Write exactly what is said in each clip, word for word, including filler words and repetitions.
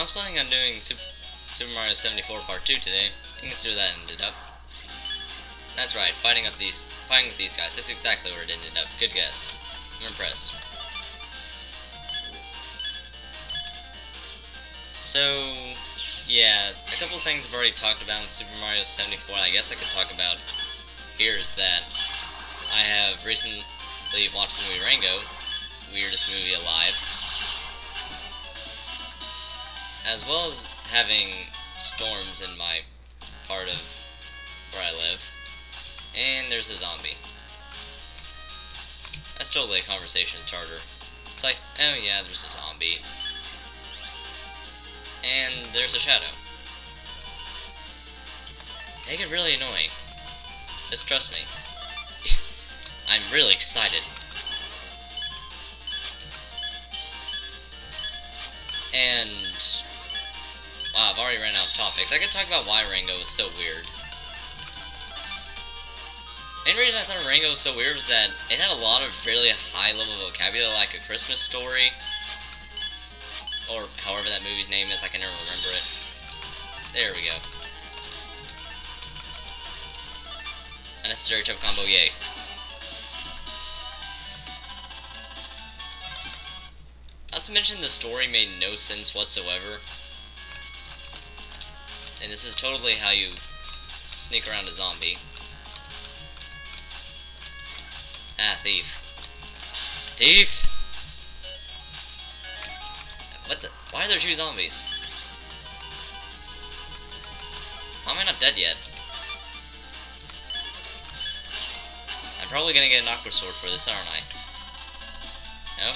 I was planning on doing Super, Super Mario seventy-four Part two today. I think that's where that ended up. That's right, fighting up these, fighting with these guys. That's exactly where it ended up. Good guess. I'm impressed. So, yeah, a couple of things I've already talked about in Super Mario seventy-four. I guess I could talk about here is that I have recently watched the movie Rango, weirdest movie alive, as well as having storms in my part of where I live, and there's a zombie. That's totally a conversation starter. It's like, oh yeah, there's a zombie. And there's a shadow. They get really annoying. Just trust me. I'm really excited. And... wow, I've already ran out of topics. I could talk about why Rango was so weird. The main reason I thought Rango was so weird was that it had a lot of really high level vocabulary, like A Christmas Story. Or however that movie's name is, I can never remember it. There we go. Unnecessary jump combo, yay. Not to mention the story made no sense whatsoever. And this is totally how you sneak around a zombie. Ah, thief. Thief! What the? Why are there two zombies? Why am I not dead yet? I'm probably gonna get an Aqua Sword for this, aren't I? No?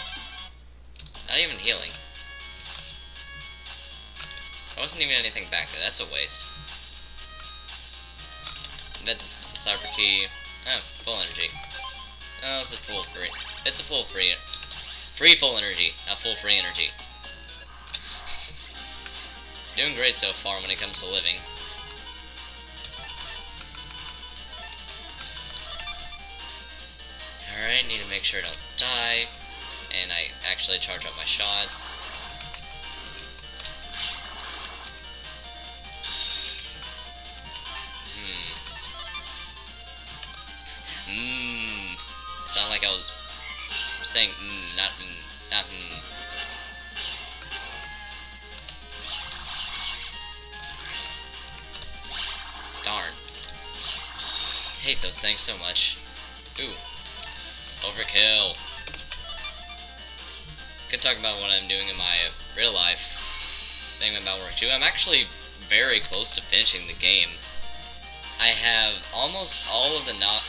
Not even healing. There wasn't even anything back there, that's a waste. That's the cyber key. Oh, full energy. Oh, this is full free. It's a full free. Free full energy, not full free energy. Doing great so far when it comes to living. Alright, need to make sure I don't die. And I actually charge up my shots. Hmm. Mmm. It's not like I was saying mmm, not mmm, not mmm. Darn. I hate those things so much. Ooh. Overkill. Could talk about what I'm doing in my real life thing about work too. I'm actually very close to finishing the game. I have almost all of the Na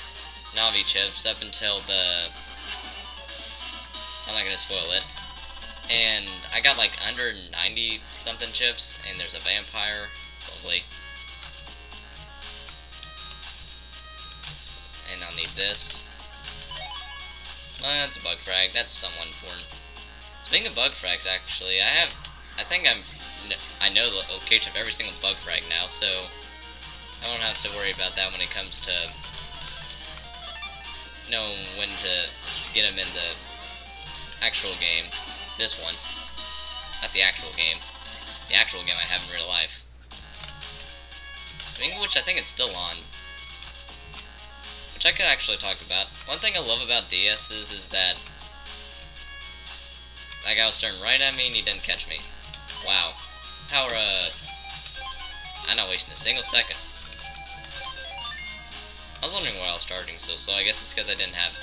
Navi chips up until the... I'm not gonna spoil it. And I got like one hundred ninety something chips, and there's a vampire. Lovely. And I'll need this. Well, that's a bug frag. That's somewhat important. Speaking of bug frags, actually, I have... I think I'm... I know the location of every single bug frag now, so... I won't have to worry about that when it comes to... knowing when to get them in the actual game. This one. Not the actual game. The actual game I have in real life. Speaking of which, I think it's still on. I could actually talk about. One thing I love about D S is, is that that guy was staring right at me and he didn't catch me. Wow. How, uh... I'm not wasting a single second. I was wondering why I was starting so slow. I guess it's because I didn't have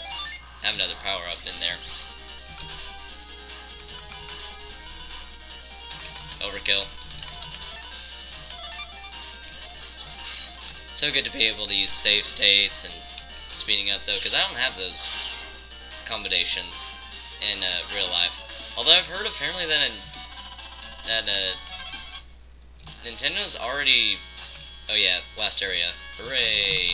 have another power-up in there. Overkill. So good to be able to use save states and speeding up though, because I don't have those accommodations in uh, real life. Although I've heard apparently that in, that uh, Nintendo's already, oh yeah, last area, hooray!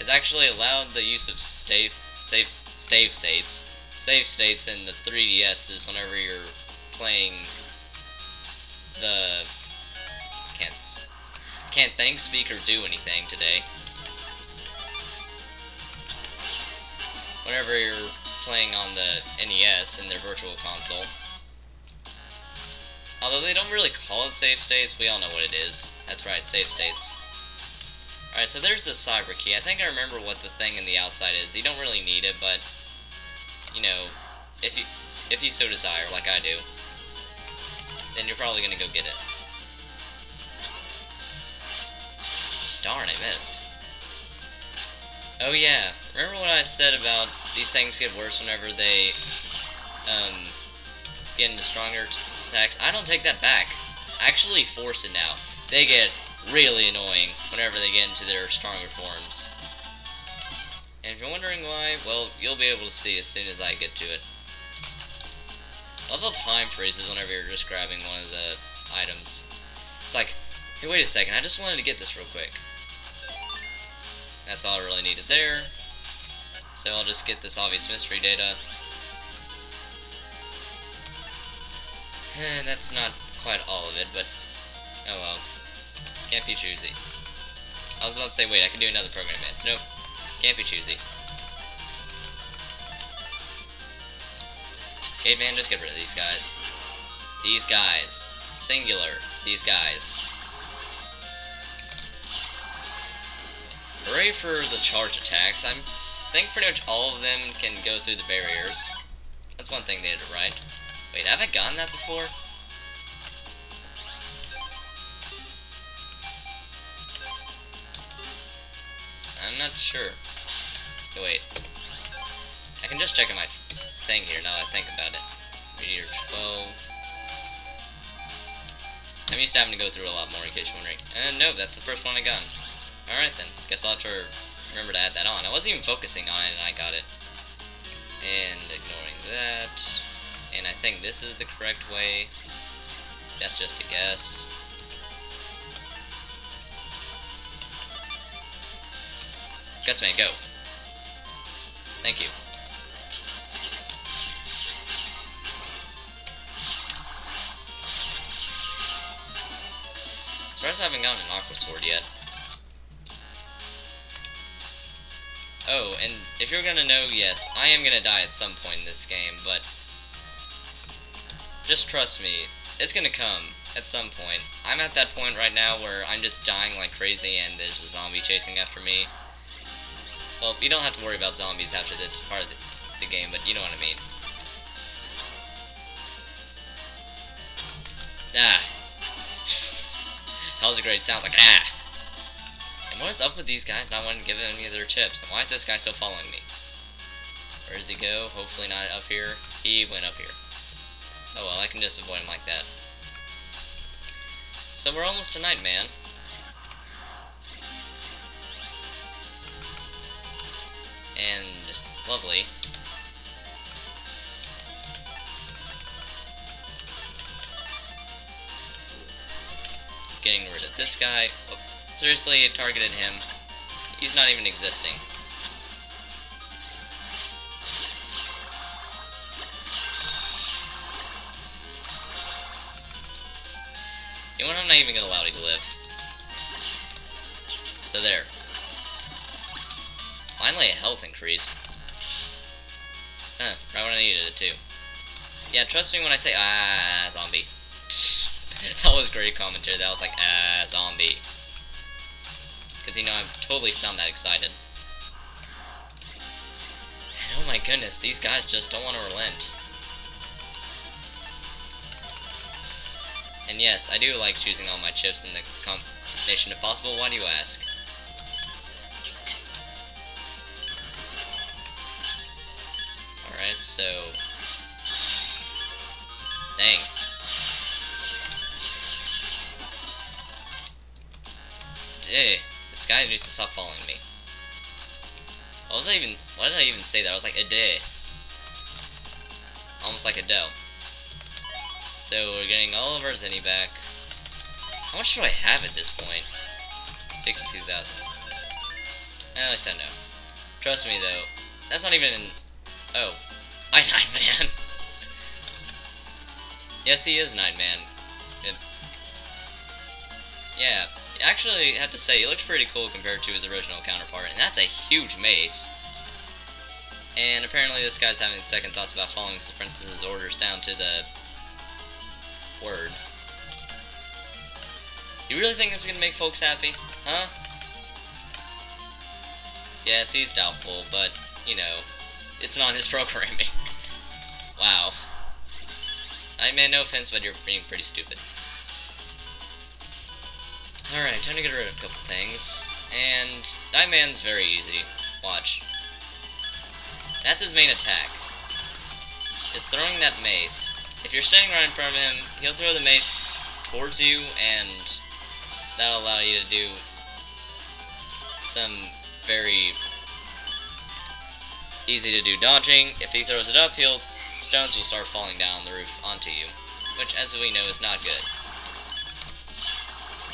It's actually allowed the use of save save save states, save states in the three D S's whenever you're playing the can't can't think, speak, or do anything today. Whenever you're playing on the N E S in their virtual console. Although they don't really call it save states, we all know what it is. That's right, save states. Alright, so there's the cyber key. I think I remember what the thing in the outside is. You don't really need it, but, you know, if you, if you so desire, like I do, then you're probably going to go get it. Darn, I missed. Oh yeah, remember what I said about these things get worse whenever they um, get into stronger attacks? I don't take that back. I actually force it now. They get really annoying whenever they get into their stronger forms. And if you're wondering why, well, you'll be able to see as soon as I get to it. I love how time freezes whenever you're just grabbing one of the items. It's like, hey, wait a second, I just wanted to get this real quick. That's all I really needed there. So I'll just get this obvious mystery data. And that's not quite all of it, but oh well. Can't be choosy. I was about to say, wait, I can do another program advance. Nope. Can't be choosy. Okay, man, just get rid of these guys. These guys. Singular. These guys. Hooray for the charge attacks. I'm, I think pretty much all of them can go through the barriers. That's one thing they did right. Wait, have I gotten that before? I'm not sure. Oh, wait. I can just check in my thing here now that I think about it. Meteor twelve. I'm used to having to go through a lot more in case you're wondering. Uh, no, that's the first one I got. Alright then, guess I'll have to remember to add that on. I wasn't even focusing on it and I got it. And ignoring that. And I think this is the correct way. That's just a guess. Gutsman, go. Thank you. So I just haven't gotten an Aqua Sword yet. Oh, and if you're gonna know, yes, I am gonna die at some point in this game, but just trust me, it's gonna come at some point. I'm at that point right now where I'm just dying like crazy and there's a zombie chasing after me. Well, you don't have to worry about zombies after this part of the, the game, but you know what I mean. Ah. That was a great sound, like, ah. And what is up with these guys not wanting to give them any of their chips? And why is this guy still following me? Where does he go? Hopefully not up here. He went up here. Oh well, I can just avoid him like that. So we're almost to Night Man. And just lovely. Getting rid of this guy. Oh, seriously, it targeted him. He's not even existing. You know what? I'm not even gonna allow you to live. So there. Finally a health increase. Huh, right when I needed it too. Yeah, trust me when I say, ah, zombie. That was great commentary, that was like, ah, zombie. Because, you know, I totally sound that excited. And oh my goodness, these guys just don't want to relent. And yes, I do like choosing all my chips in the combination if possible, why do you ask? Alright, so... Dang. Eh, this guy needs to stop following me. What was I even... Why did I even say that? I was like, a day. Almost like a dough. So, we're getting all of our Zenny back. How much do I have at this point? sixty-two thousand. At least I know. Trust me, though. That's not even... Oh, I Nine Man. Yes, he is Nine Man. It... Yeah, actually, I have to say, he looks pretty cool compared to his original counterpart, and that's a huge mace. And apparently, this guy's having second thoughts about following his princess's orders down to the word. You really think this is gonna make folks happy? Huh? Yes, he's doubtful, but, you know, it's not his programming. Wow. I mean, no offense, but you're being pretty stupid. Alright, time to get rid of a couple things. And Nine Man's very easy. Watch. That's his main attack. It's throwing that mace. If you're standing right in front of him, he'll throw the mace towards you, and that'll allow you to do some very easy to do dodging. If he throws it up, he'll stones will start falling down on the roof onto you, which, as we know, is not good.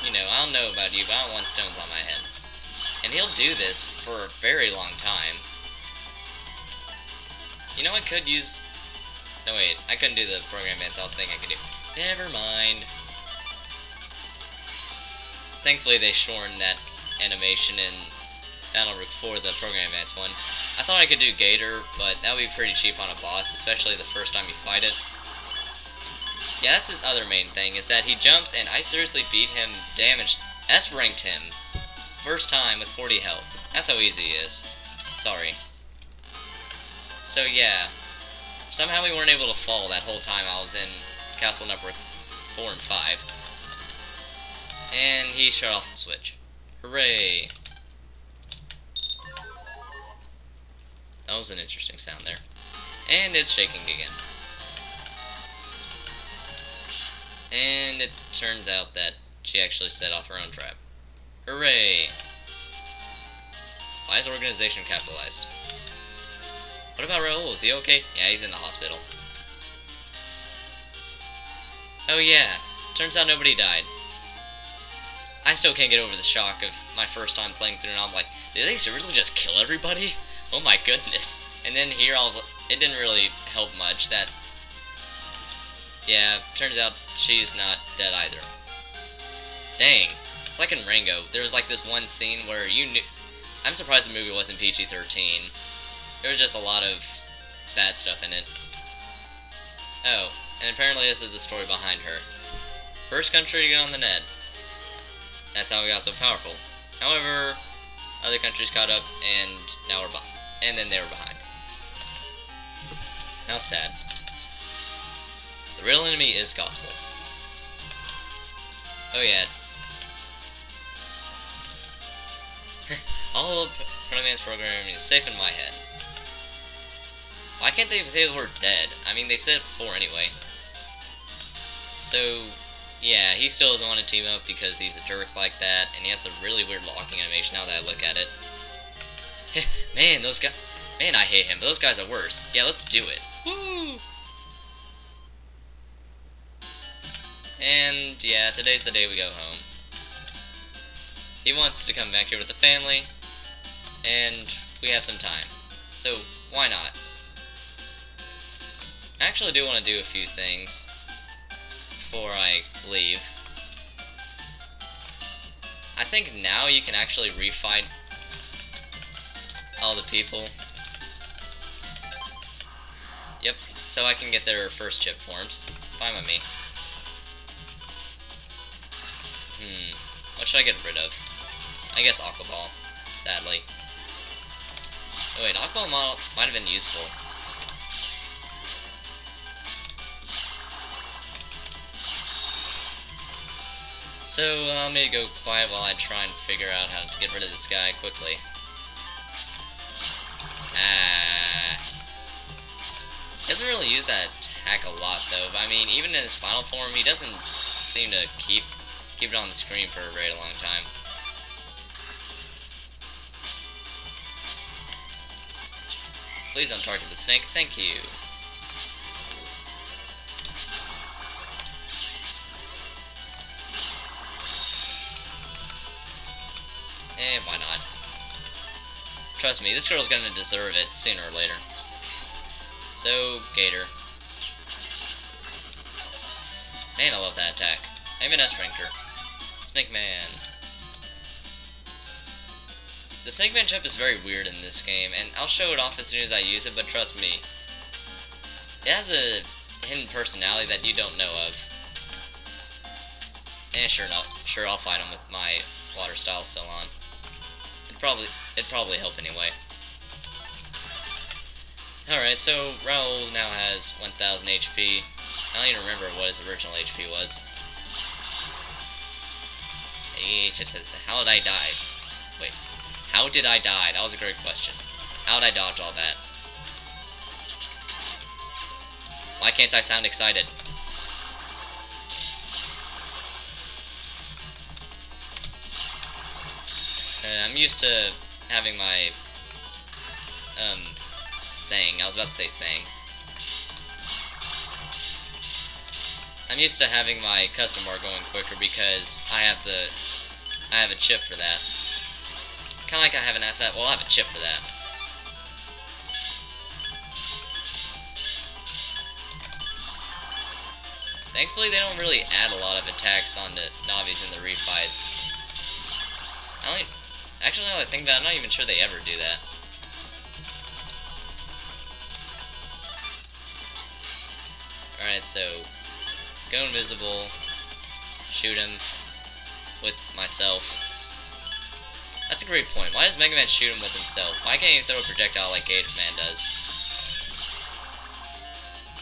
You know, I don't know about you, but I don't want stones on my head. And he'll do this for a very long time. You know, I could use... No, wait, I couldn't do the program dance I was thinking I could do. Never mind. Thankfully, they shortened that animation in Battle Rook for the program dance one. I thought I could do Gator, but that would be pretty cheap on a boss, especially the first time you fight it. Yeah, that's his other main thing, is that he jumps, and I seriously beat him, damaged, S-ranked him, first time with forty health. That's how easy he is. Sorry. So yeah, somehow we weren't able to fall that whole time I was in Castle Network four and five. And he shut off the switch. Hooray! That was an interesting sound there. And it's shaking again. And it turns out that she actually set off her own trap. Hooray! Why is organization capitalized? What about Raul? Is he okay? Yeah, he's in the hospital. Oh yeah, turns out nobody died. I still can't get over the shock of my first time playing through, and I'm like, did they seriously just kill everybody? Oh my goodness. And then here I was like, it didn't really help much that... Yeah, turns out she's not dead either. Dang. It's like in Rango. There was like this one scene where you knew... I'm surprised the movie wasn't P G thirteen. There was just a lot of bad stuff in it. Oh, and apparently this is the story behind her. First country to get on the net. That's how we got so powerful. However, other countries caught up and now we're behind. And then they were behind. How sad. The real enemy is Gospel. Oh yeah. All of Protoman's programming is safe in my head. Why can't they say the word dead? I mean, they've said it before anyway. So, yeah, he still doesn't want to team up because he's a jerk like that, and he has a really weird locking animation now that I look at it. Man, those guys... Man, I hate him, but those guys are worse. Yeah, let's do it. Woo! And, yeah, today's the day we go home. He wants to come back here with the family, and we have some time. So, why not? I actually do want to do a few things before I leave. I think now you can actually refight all the people. Yep, so I can get their first chip forms. Fine with me. Hmm, what should I get rid of? I guess Aqua Ball, sadly. Oh wait, Aqua Ball might have been useful. So, allow me to go quiet while I try and figure out how to get rid of this guy quickly. Ah. He doesn't really use that attack a lot though, but I mean, even in his final form, he doesn't seem to keep... Keep it on the screen for a very long time. Please don't target the snake, thank you. Eh, why not? Trust me, this girl's gonna deserve it sooner or later. So, Gator. Man, I love that attack. I even S-ranked her. Snake Man. The Snake Man chip is very weird in this game, and I'll show it off as soon as I use it, but trust me, it has a hidden personality that you don't know of. Eh, sure not. Sure, I'll fight him with my water style still on. It'd probably it'd probably help anyway. Alright, so Raoul now has one thousand H P. I don't even remember what his original H P was. How did I die? Wait, how did I die? That was a great question. How did I dodge all that? Why can't I sound excited? Uh, I'm used to having my um thing. I was about to say thing. I'm used to having my custom bar going quicker because I have the I have a chip for that. Kind of like I haven't had that. Well, I have a chip for that. Thankfully, they don't really add a lot of attacks on the Navis in the refights. I don't. Even, actually, now that I think about it, I'm not even sure they ever do that. All right, so go invisible. Shoot him with myself. That's a great point. Why does Mega Man shoot him with himself? Why can't he throw a projectile like Gator Man does?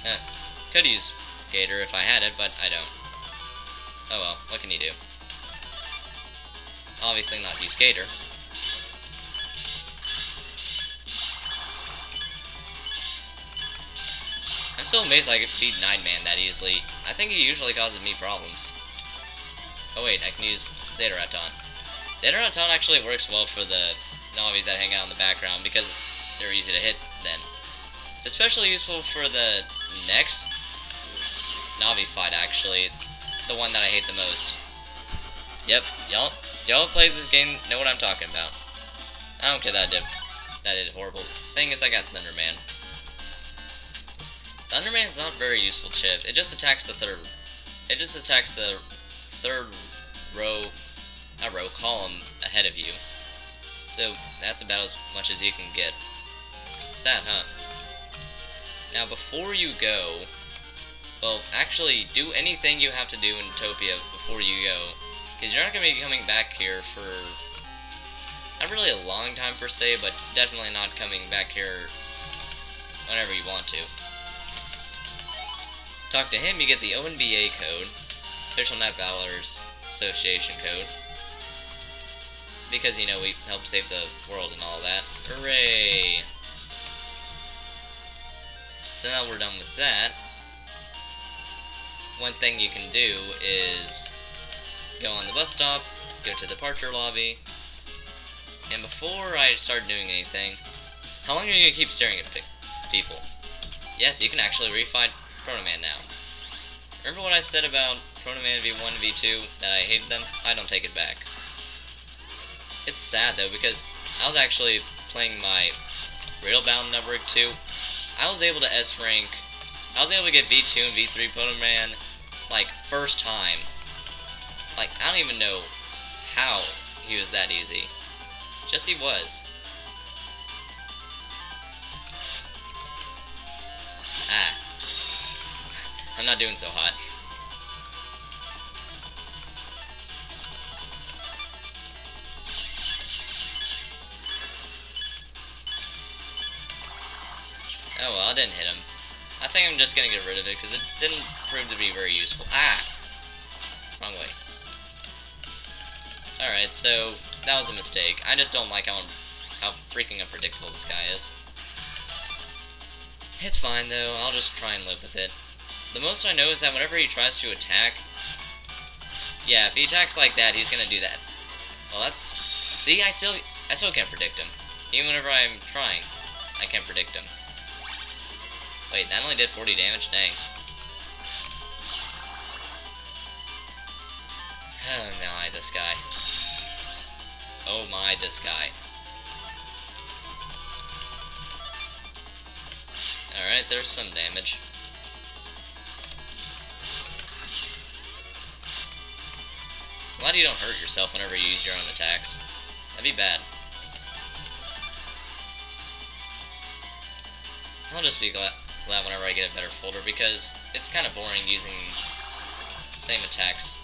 Eh, could use Gator if I had it, but I don't. Oh well, what can you do? Obviously not use Gator. I'm still amazed I could beat Nine Man that easily. I think he usually causes me problems. Oh wait, I can use Zadaraton. Zadaraton actually works well for the Navis that hang out in the background because they're easy to hit then. It's especially useful for the next Navi fight, actually. The one that I hate the most. Yep, y'all y'all played this game, know what I'm talking about. I don't care that I did that did horrible. Thing is, I got Thunder Man. Thunder Man's not very useful chip. It just attacks the third. It just attacks the third row, not row, column ahead of you. So that's about as much as you can get. Sad, huh? Now before you go, well, actually do anything you have to do in Netopia before you go, because you're not going to be coming back here for not really a long time per se, but definitely not coming back here whenever you want to. Talk to him, you get the O N B A code, Official Net Valor's Association code, because, you know, we helped save the world and all that. Hooray! So now we're done with that. One thing you can do is go on the bus stop, go to the departure lobby, and before I start doing anything, how long are you going to keep staring at people? Yes, you can actually refight Protoman now. Remember what I said about Protoman V one and V two, that I hated them? I don't take it back. It's sad though, because I was actually playing my Railbound number two. I was able to S rank, I was able to get V two and V three Protoman, like, first time. Like, I don't even know how he was that easy. Just he was. Ah. I'm not doing so hot. Oh well, I didn't hit him. I think I'm just gonna get rid of it because it didn't prove to be very useful. Ah! Wrong way. Alright, so that was a mistake. I just don't like how, how freaking unpredictable this guy is. It's fine though, I'll just try and live with it. The most I know is that whenever he tries to attack, yeah, if he attacks like that, he's gonna do that. Well, that's, see, I still, I still can't predict him. Even whenever I'm trying, I can't predict him. Wait, that only did forty damage? Dang. Oh my, this guy. Oh my, this guy. Alright, there's some damage. I'm glad you don't hurt yourself whenever you use your own attacks. That'd be bad. I'll just be glad, glad whenever I get a better folder because it's kind of boring using the same attacks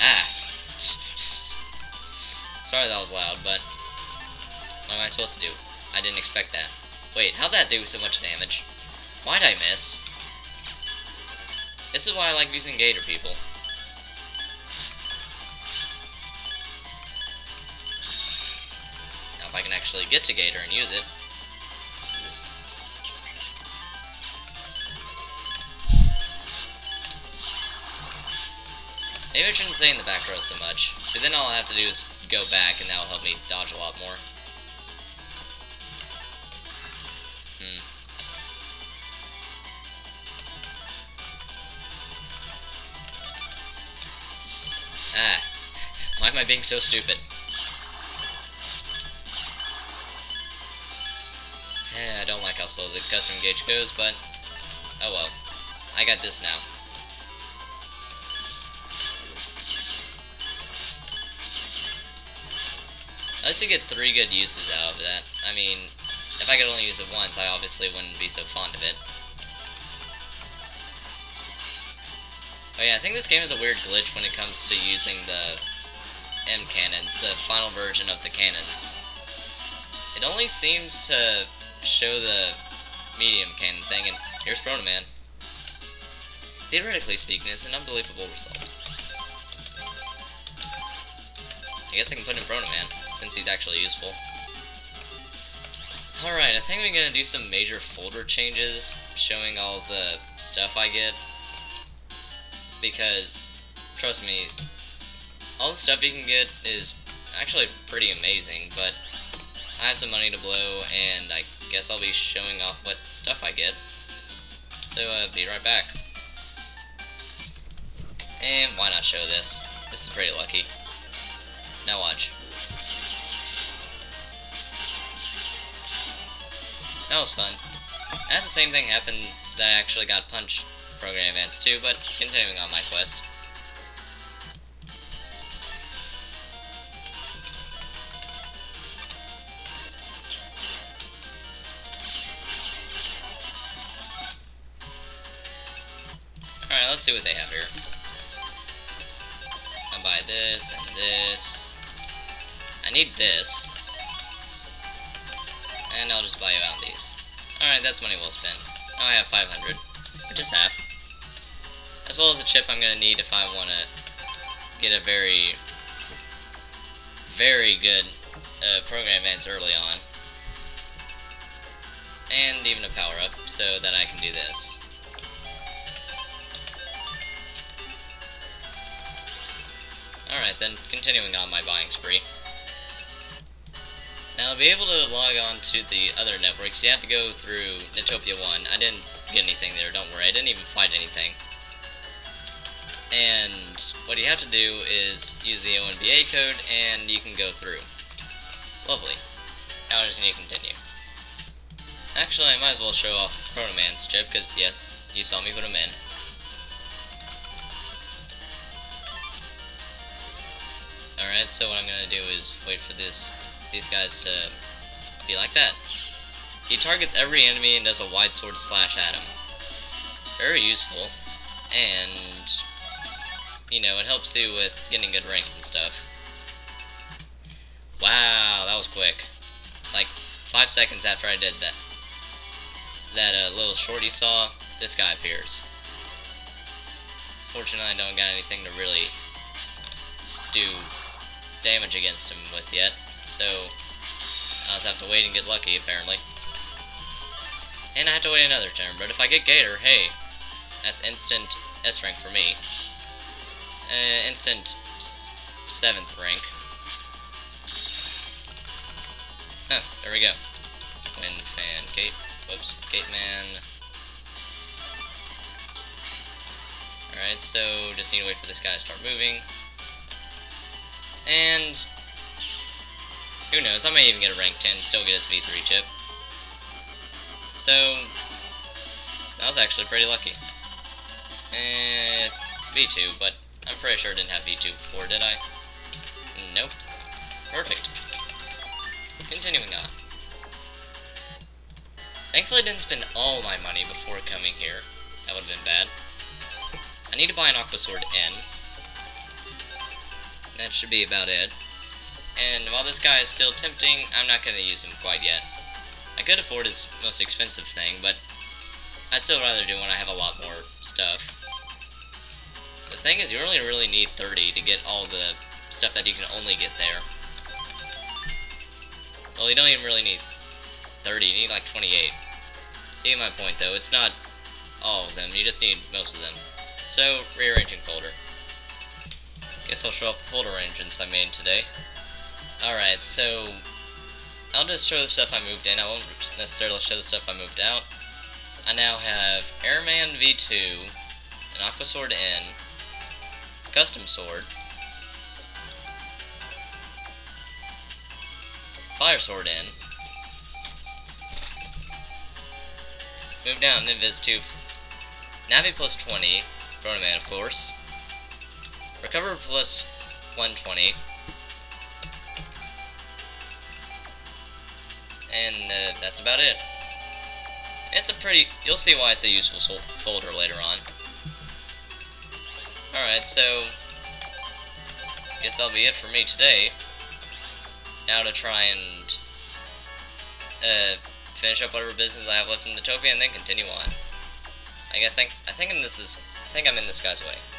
Ah. Sorry that was loud, but what am I supposed to do? I didn't expect that. Wait, how'd that do so much damage? Why'd I miss? This is why I like using Gator, people. Now if I can actually get to Gator and use it. Maybe I shouldn't stay in the back row so much, but then all I have to do is go back and that will help me dodge a lot more. Hmm. Ah. Why am I being so stupid? Eh, I don't like how slow the custom gauge goes, but oh well. I got this now. I used to get three good uses out of that. I mean, if I could only use it once, I obviously wouldn't be so fond of it. Oh yeah, I think this game is a weird glitch when it comes to using the M cannons, the final version of the cannons. It only seems to show the medium cannon thing, and here's Protoman. Theoretically speaking, it's an unbelievable result. I guess I can put in Protoman, since he's actually useful. Alright, I think we're gonna do some major folder changes, showing all the stuff I get. Because, trust me, all the stuff you can get is actually pretty amazing, but I have some money to blow, and I guess I'll be showing off what stuff I get. So, uh, be right back. And why not show this? This is pretty lucky. Now watch. That was fun. And the same thing happened that I actually got Punch Program Advance too, but continuing on my quest. Alright, let's see what they have here. I'll buy this and this. I need this, and I'll just buy you out these. Alright, that's money well spent. Now I have five hundred, or just half. As well as a chip I'm going to need if I want to get a very, very good uh, program advance early on. And even a power-up, so that I can do this. Alright then, continuing on my buying spree. Now, to be able to log on to the other networks, you have to go through Netopia one. I didn't get anything there, don't worry. I didn't even fight anything. And what you have to do is use the O N B A code, and you can go through. Lovely. Now I just need to continue. Actually, I might as well show off Protoman's chip, because, yes, you saw me put him in. Alright, so what I'm going to do is wait for this... these guys to be like that. He targets every enemy and does a wide sword slash at him. Very useful, and you know, it helps you with getting good ranks and stuff. Wow, that was quick. Like five seconds after I did that, that uh, little shorty saw, this guy appears. Fortunately, I don't got anything to really do damage against him with yet. So, I'll just have to wait and get lucky, apparently. And I have to wait another turn, but if I get Gator, hey, that's instant S rank for me. Uh, instant seventh rank. Huh, there we go. Wind fan, gate, whoops, gate man. Alright, so, just need to wait for this guy to start moving. And... who knows, I may even get a rank ten, still get his V three chip. So, that was actually pretty lucky. Eh, V two, but I'm pretty sure I didn't have V two before, did I? Nope. Perfect. Continuing on. Thankfully I didn't spend all my money before coming here. That would've been bad. I need to buy an Aqua Sword N. that should be about it. And while this guy is still tempting, I'm not going to use him quite yet. I could afford his most expensive thing, but I'd still rather do when I have a lot more stuff. The thing is, you only really need thirty to get all the stuff that you can only get there. Well, you don't even really need thirty, you need like twenty-eight. You get my point though, it's not all of them, you just need most of them. So, rearranging folder. Guess I'll show off the folder arrangements I made today. Alright, so I'll just show the stuff I moved in, I won't necessarily show the stuff I moved out. I now have Airman V two, an Aqua Sword N, Custom Sword, Fire Sword N. Move down, Invis to Navi plus twenty, Protoman of course, Recover plus one twenty, and uh, that's about it. It's a pretty, you'll see why it's a useful sol folder later on. Alright, so I guess that'll be it for me today. Now to try and uh, finish up whatever business I have left in Netopia and then continue on. I think I think in this is I think I'm in this guy's way.